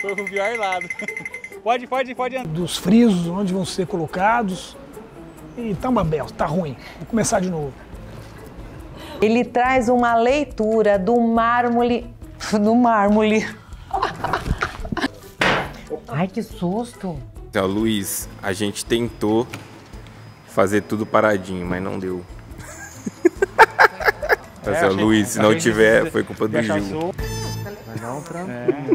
Foi o pior lado. Pode. Dos frisos, onde vão ser colocados. E tá uma bela, tá ruim. Vou começar de novo. Ele traz uma leitura do mármore... Do mármore. Ai, que susto. Então, Luiz, a gente tentou fazer tudo paradinho, mas não deu. Então, Luiz, se não tiver, foi culpa do Gil. Mas não, tranquilo.